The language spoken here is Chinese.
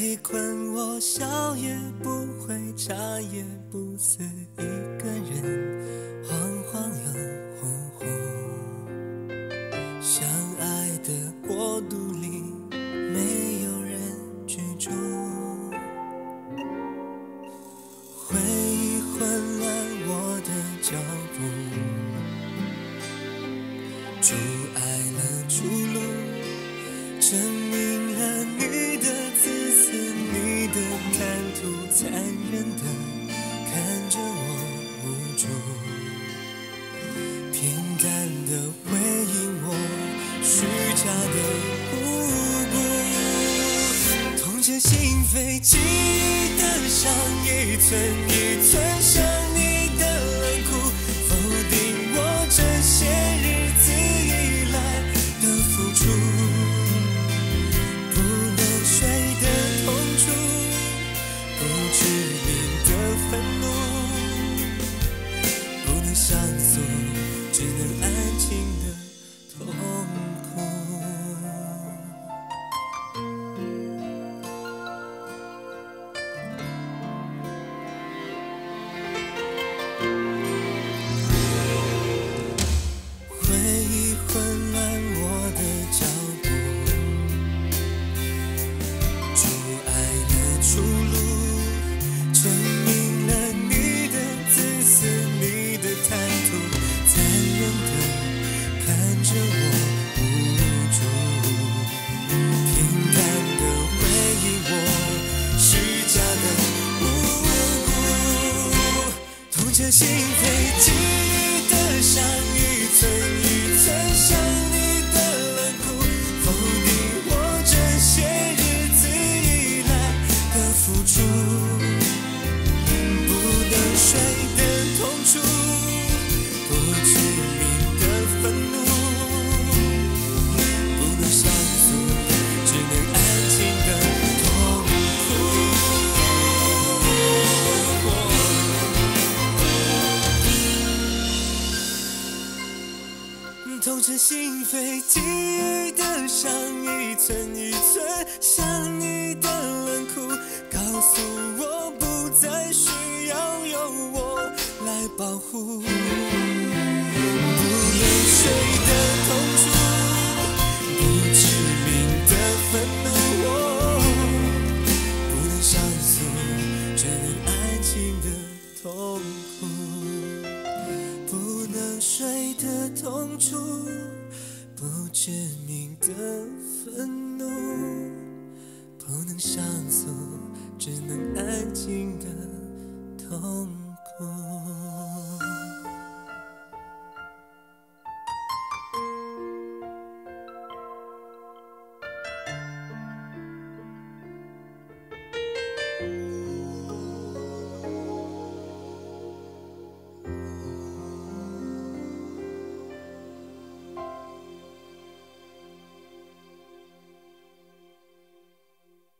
会困，我笑也不会，茶也不思，一个人晃晃又晃晃。相爱的国度里，没有人居住。回忆混乱我的脚步，阻碍了出路，证明了你的。 的贪图残忍的看着我无助，平淡的回应我虚假的无辜，痛彻心扉，记得上一寸一寸想你的冷酷，否定我这些日子以来的付出。 愤怒不能上诉，只能安静的痛苦。回忆混乱我的脚步，阻碍了出路，证明。 心扉，记得上一寸一寸想你的冷酷，否定我这些日子以来的付出，不能睡的痛楚，不知名的愤怒，不能上诉，只能安静的痛苦。 痛彻心扉，记忆的上一寸一寸想你的冷酷，告诉我不再需要由我来保护，不能睡的痛楚，不知名的愤怒，不能上诉，只能安静的痛苦。 水的痛楚，不知名的愤怒，不能上诉，只能安静的痛苦。